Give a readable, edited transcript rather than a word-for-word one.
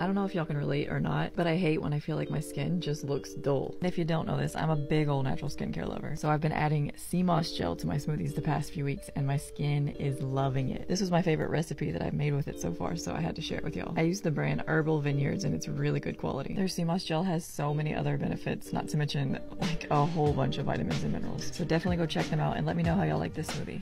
I don't know if y'all can relate or not, but I hate when I feel like my skin just looks dull. And if you don't know this, I'm a big old natural skincare lover. So I've been adding Sea Moss gel to my smoothies the past few weeks and my skin is loving it. This was my favorite recipe that I've made with it so far, so I had to share it with y'all. I use the brand Herbal Vineyards and it's really good quality. Their Sea Moss gel has so many other benefits, not to mention like a whole bunch of vitamins and minerals. So definitely go check them out and let me know how y'all like this smoothie.